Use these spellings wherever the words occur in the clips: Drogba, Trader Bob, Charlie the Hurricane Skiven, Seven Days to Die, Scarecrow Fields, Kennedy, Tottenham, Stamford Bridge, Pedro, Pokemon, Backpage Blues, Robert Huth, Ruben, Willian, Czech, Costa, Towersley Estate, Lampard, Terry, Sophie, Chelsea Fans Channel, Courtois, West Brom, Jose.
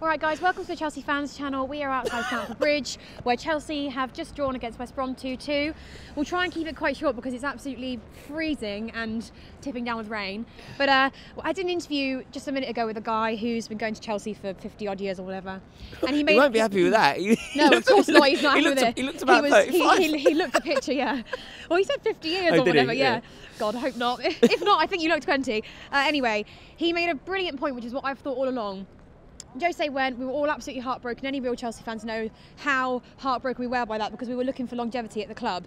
Alright guys, welcome to the Chelsea Fans Channel. We are outside Stamford Bridge, where Chelsea have just drawn against West Brom 2-2. We'll try and keep it quite short because it's absolutely freezing and tipping down with rain. But I did an interview just a minute ago with a guy who's been going to Chelsea for 50 odd years or whatever. And he won't be happy with that. No, of course not, he's not happy with it. He looked about 35. He looked a picture, yeah. Well, he said 50 years or whatever, yeah. God, I hope not. If not, I think you look 20. Anyway, he made a brilliant point, which is what I've thought all along. Jose went, we were all absolutely heartbroken. Any real Chelsea fans know how heartbroken we were by that, because we were looking for longevity at the club.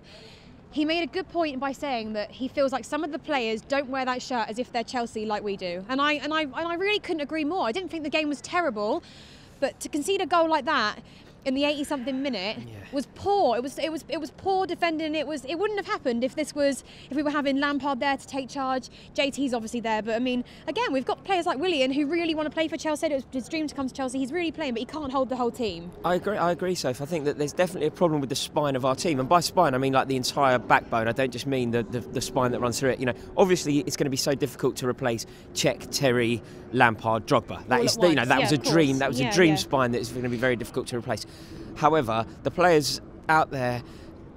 He made a good point by saying that he feels like some of the players don't wear that shirt as if they're Chelsea like we do. And I really couldn't agree more. I didn't think the game was terrible, but to concede a goal like that in the 80-something minute, yeah, was poor. It was poor defending. It wouldn't have happened if we were having Lampard there to take charge. JT's obviously there, but I mean, again, we've got players like Willian who really want to play for Chelsea. It was his dream to come to Chelsea. He's really playing, but he can't hold the whole team. I agree, Soph. I think that there's definitely a problem with the spine of our team, and by spine I mean like the entire backbone. I don't just mean the spine that runs through it. You know, obviously it's going to be so difficult to replace Czech, Terry, Lampard, Drogba. That is, you know, that was a dream. That was a dream spine that is going to be very difficult to replace. However, the players out there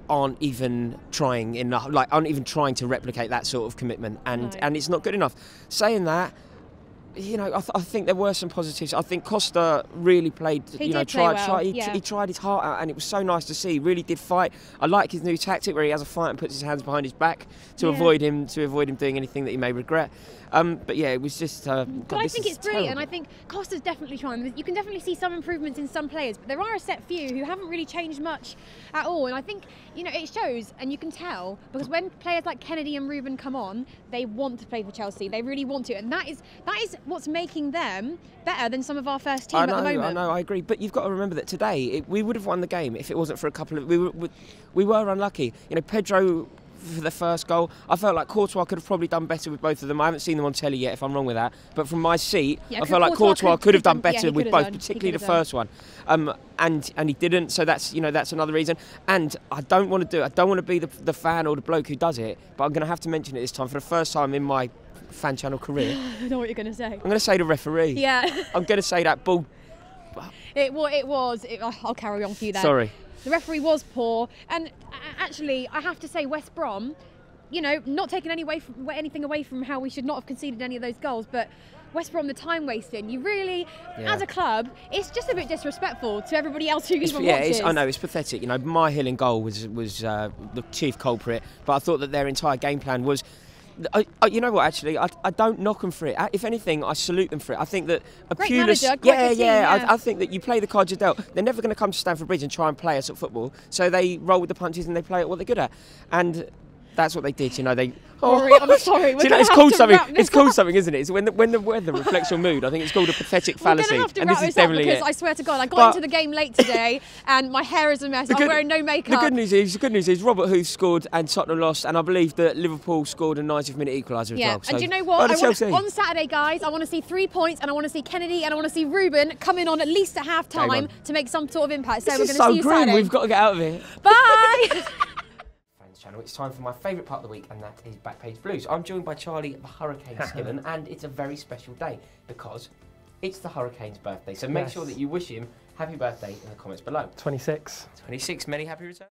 aren't even trying enough, like aren't even trying to replicate that sort of commitment, and it's not good enough. Saying that, you know, I think there were some positives. I think Costa really played. He, you know, he tried his heart out, and it was so nice to see. He really did fight. I like his new tactic where he has a fight and puts his hands behind his back to avoid him doing anything that he may regret. But yeah, it was just. But I think it's brilliant, and I think Costa's definitely trying. You can definitely see some improvements in some players, but there are a set few who haven't really changed much at all. And I think, you know, it shows, and you can tell, because when players like Kennedy and Ruben come on, they want to play for Chelsea. They really want to, and that is what's making them better than some of our first team at the moment. I know, I agree. But you've got to remember that today we would have won the game if it wasn't for a couple of we were unlucky. You know, Pedro for the first goal. I felt like Courtois could have probably done better with both of them. I haven't seen them on telly yet, if I'm wrong with that. But from my seat, yeah, I felt like Courtois could have done better with both, particularly the first one. And he didn't, so that's, you know, that's another reason. And I don't want to be the fan or the bloke who does it, but I'm going to have to mention it this time for the first time in my fan channel career. I know what you're going to say. I'm going to say the referee. Yeah. I'm going to say that ball. I'll carry on for you there. Sorry. The referee was poor, and actually, I have to say, West Brom, you know, not taking anything away from how we should not have conceded any of those goals, but West Brom, the time wasting, you really, as a club, it's just a bit disrespectful to everybody else who even watches. I know, it's pathetic. You know, my hill and goal was the chief culprit, but I thought that their entire game plan was. You know what, actually, I don't knock them for it. If anything, I salute them for it. I think that a great manager, I think that you play the cards you're dealt. They're never going to come to Stamford Bridge and try and play us at football, so they roll with the punches and they play at what they're good at, and that's what they did. You know, they. Oh, I'm sorry. You know, it's called something. It's called something, isn't it? It's when the weather reflects your mood. I think it's called a pathetic fallacy. And this is definitely it. I swear to God, I got into the game late today, and my hair is a mess. I'm wearing no makeup. The good news is, Robert Huth scored and Tottenham lost, and I believe that Liverpool scored a 90th minute equaliser as well. So. And do you know what? On Saturday, guys, I want to see 3 points, and I want to see Kennedy, and I want to see Ruben coming on at least at half time to make some sort of impact. So we're going to see you Saturday. We've got to get out of here. Bye. Channel. It's time for my favourite part of the week, and that is Backpage Blues. I'm joined by Charlie the Hurricane Skiven, and it's a very special day because it's the Hurricane's birthday. So make sure that you wish him happy birthday in the comments below. 26. Many happy returns.